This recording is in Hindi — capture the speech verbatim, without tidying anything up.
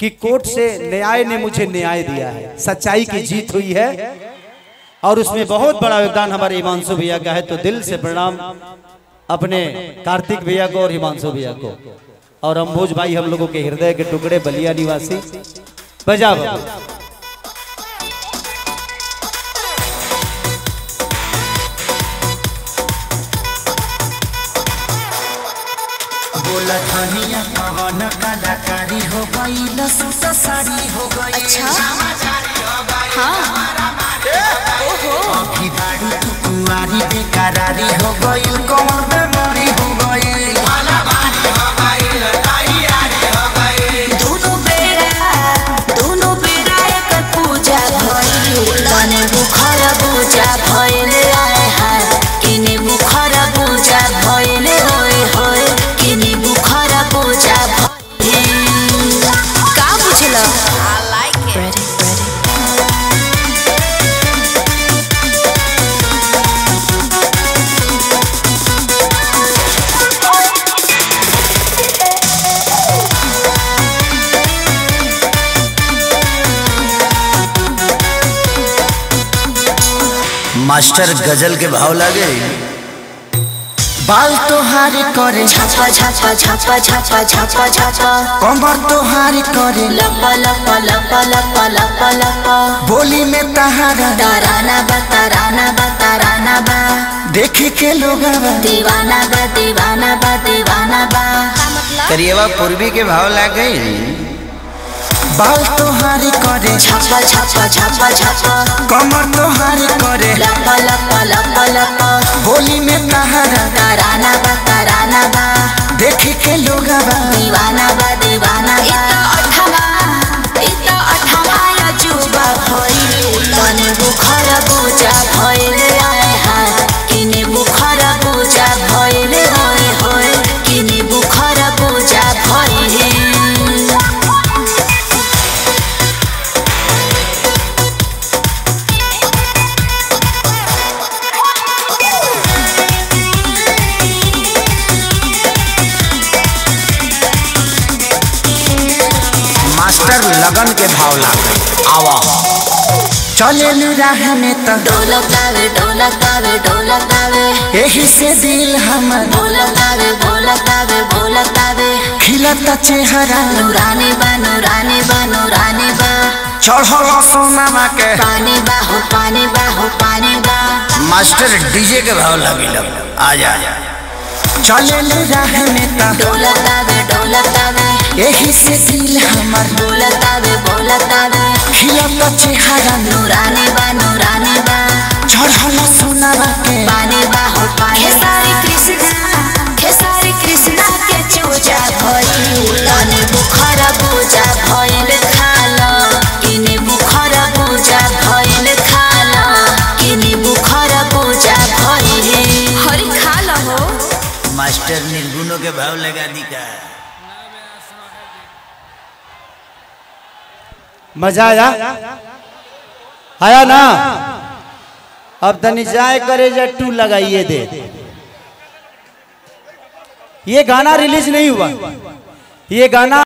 कि कोर्ट से न्याय ने मुझे न्याय दिया है, सच्चाई की जीत हुई है और उसमें बहुत बड़ा योगदान हमारे हिमांशु भैया का है। तो दिल से प्रणाम अपने कार्तिक भैया को और हिमांशु भैया को और अंबोज भाई हम लोगों के हृदय के टुकड़े बलिया निवासी। बजा बाबू कलाकारी हो गई साड़ी हो गई। अच्छा कुंवारी बेकरारी हो गई कौन बेमारी हो गई दोनों बेरा दोनों बेरा एक पूजा भइल बुखार पूजा भइल आए हाय किने बुखार पूजा भइल होय होय किने बुखार पूजा का बुझला मास्टर गजल के भाव लागे बाल तोहार करे छापा छापा छापा छापा छापा छापा कमर तोहार करे लपा लपा लपा लपा लपा लपा बोली में तहारा तराना बा तराना बा तराना बा देखे के लोग दीवाना बा दीवाना बा दीवाना बा करिएवा पूर्वी के भाव लागे बाल तोहार करे छापा छापा छापा छापा कमर तोहार करे लपा लपा लपा लपा बोली में तहारा तराना बा तराना बा देख के लोग बा दीवाना बा दीवाना बा अठवा इता अठवा जुबा भइल तने बुखार पूजा भइल आए हाय किने बुखार पूजा भइल होय होय किने बुखार पूजा भइल लगन के भाव लागे आवा चलेलू राह में त डोलक आवे डोलक आवे डोलक आवे एही से दिल हमर डोलक आवे डोलक आवे डोलक आवे खिलता चेहरा नूरानी बा नूरानी बा नूरानी बा चढ़ल सोनामा के पानी बा हो पानी बा हो पानी बा मास्टर डीजे के भाव लागिल आ जा चलेलू राह में त डोलक आवे डोलक आवे एही से दिल हमार बोलत आवे बोलत आवे खिलता चेहरा नूरानी बा नूरानी बा चढ़ल सोनावा के पानी बा हो पानी खेसारी कृष्णा खेसारी कृष्णा के चूजा भइल तने बुखार पूजा भइल खाल किने बुखार पूजा भइल खाल किने बुखार पूजा भइल हरि खाल हो मास्टर निर्गुणों के भाव लगा दी का मजा आया आया ना। अब तनी जाए करे जा टू लगाइए दे। ये गाना रिलीज नहीं हुआ, ये गाना